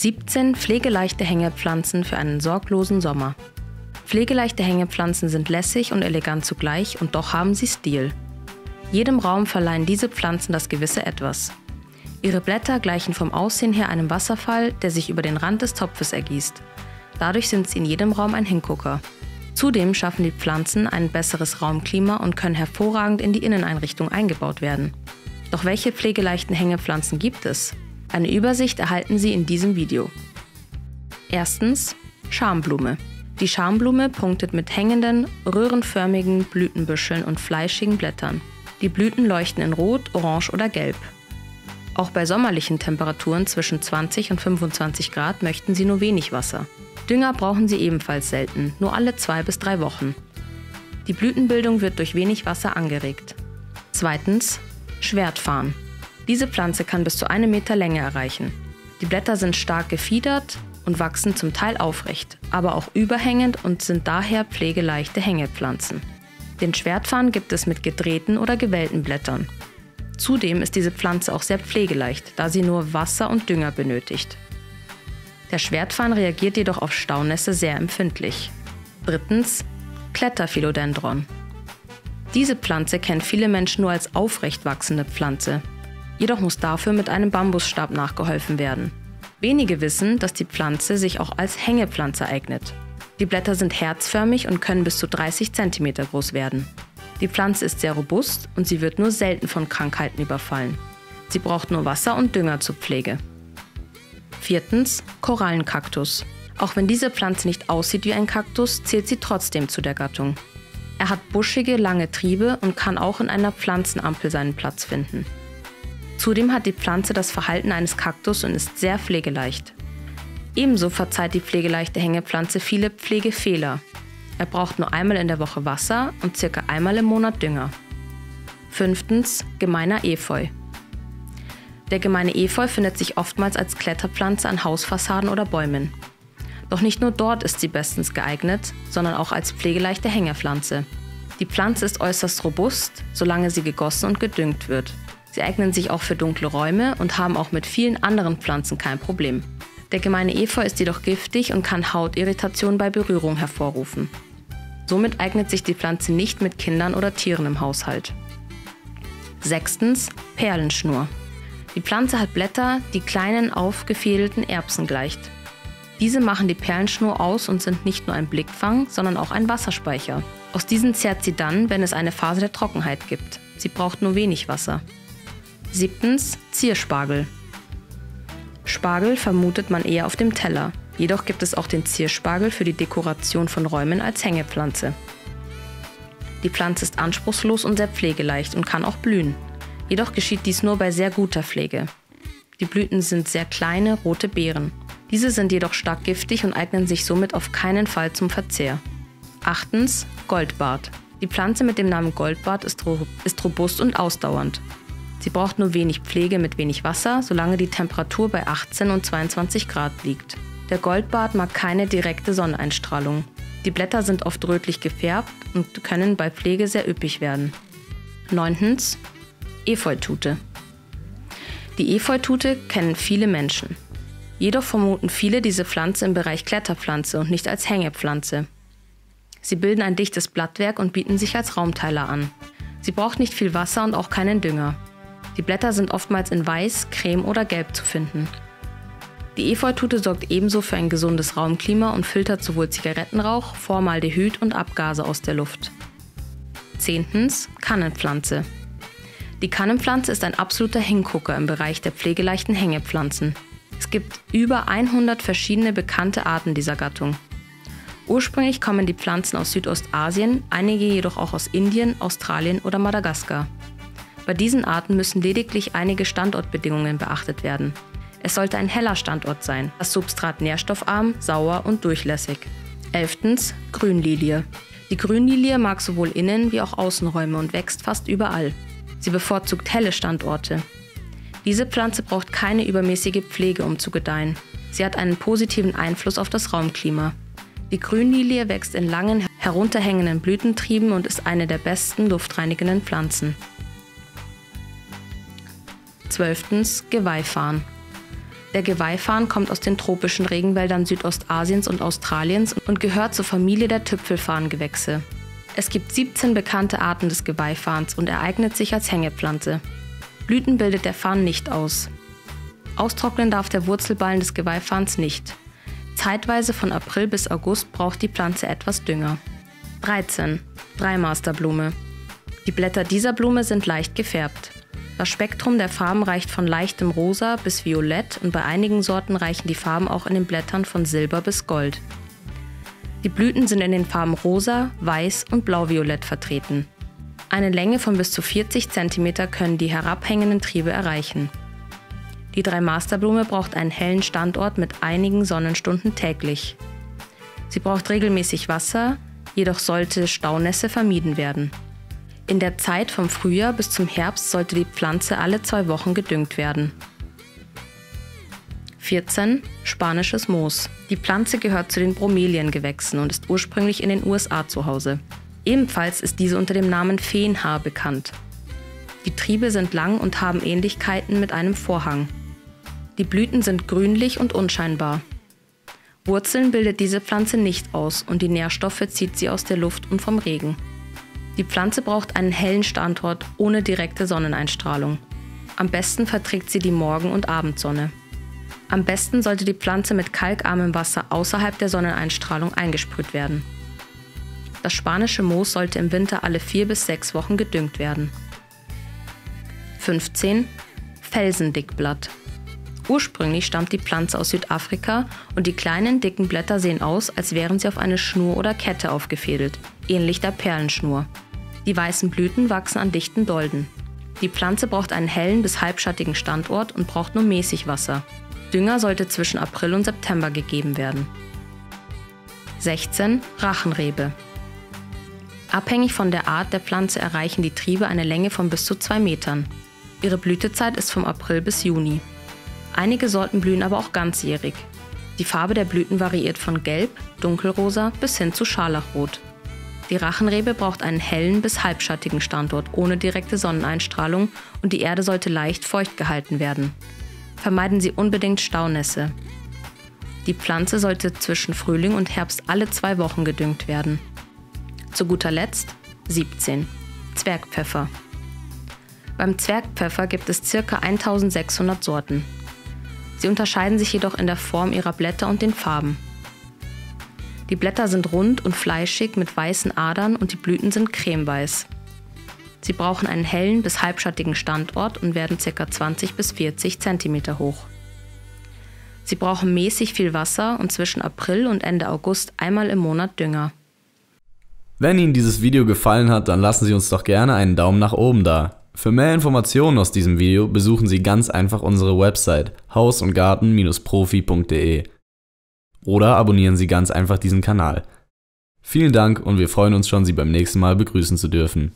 17 pflegeleichte Hängepflanzen für einen sorglosen Sommer. Pflegeleichte Hängepflanzen sind lässig und elegant zugleich und doch haben sie Stil. Jedem Raum verleihen diese Pflanzen das gewisse Etwas. Ihre Blätter gleichen vom Aussehen her einem Wasserfall, der sich über den Rand des Topfes ergießt. Dadurch sind sie in jedem Raum ein Hingucker. Zudem schaffen die Pflanzen ein besseres Raumklima und können hervorragend in die Inneneinrichtung eingebaut werden. Doch welche pflegeleichten Hängepflanzen gibt es? Eine Übersicht erhalten Sie in diesem Video. Erstens Schamblume. Die Schamblume punktet mit hängenden, röhrenförmigen Blütenbüscheln und fleischigen Blättern. Die Blüten leuchten in Rot, Orange oder Gelb. Auch bei sommerlichen Temperaturen zwischen 20 und 25 Grad möchten Sie nur wenig Wasser. Dünger brauchen Sie ebenfalls selten, nur alle 2 bis 3 Wochen. Die Blütenbildung wird durch wenig Wasser angeregt. Zweitens Schwertfarn. Diese Pflanze kann bis zu 1 Meter Länge erreichen. Die Blätter sind stark gefiedert und wachsen zum Teil aufrecht, aber auch überhängend und sind daher pflegeleichte Hängepflanzen. Den Schwertfarn gibt es mit gedrehten oder gewellten Blättern. Zudem ist diese Pflanze auch sehr pflegeleicht, da sie nur Wasser und Dünger benötigt. Der Schwertfarn reagiert jedoch auf Staunässe sehr empfindlich. Drittens Kletter-Philodendron. Diese Pflanze kennen viele Menschen nur als aufrecht wachsende Pflanze. Jedoch muss dafür mit einem Bambusstab nachgeholfen werden. Wenige wissen, dass die Pflanze sich auch als Hängepflanze eignet. Die Blätter sind herzförmig und können bis zu 30 cm groß werden. Die Pflanze ist sehr robust und sie wird nur selten von Krankheiten überfallen. Sie braucht nur Wasser und Dünger zur Pflege. Viertens Korallenkaktus. Auch wenn diese Pflanze nicht aussieht wie ein Kaktus, zählt sie trotzdem zu der Gattung. Er hat buschige, lange Triebe und kann auch in einer Pflanzenampel seinen Platz finden. Zudem hat die Pflanze das Verhalten eines Kaktus und ist sehr pflegeleicht. Ebenso verzeiht die pflegeleichte Hängepflanze viele Pflegefehler. Er braucht nur einmal in der Woche Wasser und circa einmal im Monat Dünger. Fünftens Gemeiner Efeu. Der Gemeine Efeu findet sich oftmals als Kletterpflanze an Hausfassaden oder Bäumen. Doch nicht nur dort ist sie bestens geeignet, sondern auch als pflegeleichte Hängepflanze. Die Pflanze ist äußerst robust, solange sie gegossen und gedüngt wird. Sie eignen sich auch für dunkle Räume und haben auch mit vielen anderen Pflanzen kein Problem. Der Gemeine Efeu ist jedoch giftig und kann Hautirritationen bei Berührung hervorrufen. Somit eignet sich die Pflanze nicht mit Kindern oder Tieren im Haushalt. Sechstens Perlenschnur. Die Pflanze hat Blätter, die kleinen, aufgefädelten Erbsen gleicht. Diese machen die Perlenschnur aus und sind nicht nur ein Blickfang, sondern auch ein Wasserspeicher. Aus diesen zehrt sie dann, wenn es eine Phase der Trockenheit gibt. Sie braucht nur wenig Wasser. Siebtens Zierspargel. Spargel vermutet man eher auf dem Teller. Jedoch gibt es auch den Zierspargel für die Dekoration von Räumen als Hängepflanze. Die Pflanze ist anspruchslos und sehr pflegeleicht und kann auch blühen. Jedoch geschieht dies nur bei sehr guter Pflege. Die Blüten sind sehr kleine, rote Beeren. Diese sind jedoch stark giftig und eignen sich somit auf keinen Fall zum Verzehr. Achtens Goldbart. Die Pflanze mit dem Namen Goldbart ist robust und ausdauernd. Sie braucht nur wenig Pflege mit wenig Wasser, solange die Temperatur bei 18 und 22 Grad liegt. Der Goldbart mag keine direkte Sonneneinstrahlung. Die Blätter sind oft rötlich gefärbt und können bei Pflege sehr üppig werden. Neuntens Efeutute. Die Efeutute kennen viele Menschen. Jedoch vermuten viele diese Pflanze im Bereich Kletterpflanze und nicht als Hängepflanze. Sie bilden ein dichtes Blattwerk und bieten sich als Raumteiler an. Sie braucht nicht viel Wasser und auch keinen Dünger. Die Blätter sind oftmals in Weiß, Creme oder Gelb zu finden. Die Efeutute sorgt ebenso für ein gesundes Raumklima und filtert sowohl Zigarettenrauch, Formaldehyd und Abgase aus der Luft. Zehntens Kannenpflanze. Die Kannenpflanze ist ein absoluter Hingucker im Bereich der pflegeleichten Hängepflanzen. Es gibt über 100 verschiedene bekannte Arten dieser Gattung. Ursprünglich kommen die Pflanzen aus Südostasien, einige jedoch auch aus Indien, Australien oder Madagaskar. Bei diesen Arten müssen lediglich einige Standortbedingungen beachtet werden. Es sollte ein heller Standort sein, das Substrat nährstoffarm, sauer und durchlässig. 11. Grünlilie. Die Grünlilie mag sowohl Innen- wie auch Außenräume und wächst fast überall. Sie bevorzugt helle Standorte. Diese Pflanze braucht keine übermäßige Pflege, um zu gedeihen. Sie hat einen positiven Einfluss auf das Raumklima. Die Grünlilie wächst in langen, herunterhängenden Blütentrieben und ist eine der besten luftreinigenden Pflanzen. 12. Geweihfarn. Der Geweihfarn kommt aus den tropischen Regenwäldern Südostasiens und Australiens und gehört zur Familie der Tüpfelfarngewächse. Es gibt 17 bekannte Arten des Geweihfarns und er eignet sich als Hängepflanze. Blüten bildet der Farn nicht aus. Austrocknen darf der Wurzelballen des Geweihfarns nicht. Zeitweise von April bis August braucht die Pflanze etwas Dünger. 13. Dreimasterblume. Die Blätter dieser Blume sind leicht gefärbt. Das Spektrum der Farben reicht von leichtem Rosa bis Violett und bei einigen Sorten reichen die Farben auch in den Blättern von Silber bis Gold. Die Blüten sind in den Farben Rosa, Weiß und Blauviolett vertreten. Eine Länge von bis zu 40 cm können die herabhängenden Triebe erreichen. Die Dreimasterblume braucht einen hellen Standort mit einigen Sonnenstunden täglich. Sie braucht regelmäßig Wasser, jedoch sollte Staunässe vermieden werden. In der Zeit vom Frühjahr bis zum Herbst sollte die Pflanze alle 2 Wochen gedüngt werden. 14. Spanisches Moos. Die Pflanze gehört zu den Bromeliengewächsen und ist ursprünglich in den USA zu Hause. Ebenfalls ist diese unter dem Namen Feenhaar bekannt. Die Triebe sind lang und haben Ähnlichkeiten mit einem Vorhang. Die Blüten sind grünlich und unscheinbar. Wurzeln bildet diese Pflanze nicht aus und die Nährstoffe zieht sie aus der Luft und vom Regen. Die Pflanze braucht einen hellen Standort ohne direkte Sonneneinstrahlung. Am besten verträgt sie die Morgen- und Abendsonne. Am besten sollte die Pflanze mit kalkarmem Wasser außerhalb der Sonneneinstrahlung eingesprüht werden. Das spanische Moos sollte im Winter alle 4 bis 6 Wochen gedüngt werden. 15. Felsen-Dickblatt. Ursprünglich stammt die Pflanze aus Südafrika und die kleinen, dicken Blätter sehen aus, als wären sie auf eine Schnur oder Kette aufgefädelt, ähnlich der Perlenschnur. Die weißen Blüten wachsen an dichten Dolden. Die Pflanze braucht einen hellen bis halbschattigen Standort und braucht nur mäßig Wasser. Dünger sollte zwischen April und September gegeben werden. 16. Rachenrebe. Abhängig von der Art der Pflanze erreichen die Triebe eine Länge von bis zu 2 Metern. Ihre Blütezeit ist vom April bis Juni. Einige Sorten blühen aber auch ganzjährig. Die Farbe der Blüten variiert von gelb, dunkelrosa bis hin zu scharlachrot. Die Rachenrebe braucht einen hellen bis halbschattigen Standort ohne direkte Sonneneinstrahlung und die Erde sollte leicht feucht gehalten werden. Vermeiden Sie unbedingt Staunässe. Die Pflanze sollte zwischen Frühling und Herbst alle 2 Wochen gedüngt werden. Zu guter Letzt 17. Zwergpfeffer. Beim Zwergpfeffer gibt es ca. 1600 Sorten. Sie unterscheiden sich jedoch in der Form ihrer Blätter und den Farben. Die Blätter sind rund und fleischig mit weißen Adern und die Blüten sind cremeweiß. Sie brauchen einen hellen bis halbschattigen Standort und werden ca. 20 bis 40 cm hoch. Sie brauchen mäßig viel Wasser und zwischen April und Ende August einmal im Monat Dünger. Wenn Ihnen dieses Video gefallen hat, dann lassen Sie uns doch gerne einen Daumen nach oben da. Für mehr Informationen aus diesem Video besuchen Sie ganz einfach unsere Website haus- und garten-profi.de oder abonnieren Sie ganz einfach diesen Kanal. Vielen Dank und wir freuen uns schon, Sie beim nächsten Mal begrüßen zu dürfen.